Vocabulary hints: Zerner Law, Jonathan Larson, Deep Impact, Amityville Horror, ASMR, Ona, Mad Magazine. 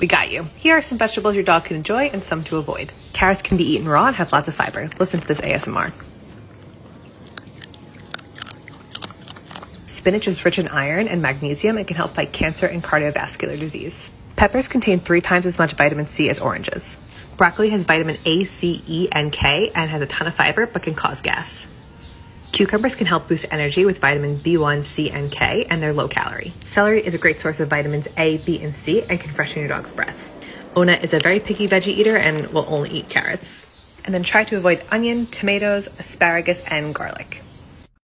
We got you. Here are some vegetables your dog can enjoy and some to avoid. Carrots can be eaten raw and have lots of fiber. Listen to this ASMR. Spinach is rich in iron and magnesium and can help fight cancer and cardiovascular disease. Peppers contain 3 times as much vitamin C as oranges. Broccoli has vitamin A, C, E, and K and has a ton of fiber but can cause gas. Cucumbers can help boost energy with vitamin B1, C, and K, and they're low calorie. Celery is a great source of vitamins A, B, and C, and can freshen your dog's breath. Ona is a very picky veggie eater and will only eat carrots. And then try to avoid onion, tomatoes, asparagus, and garlic.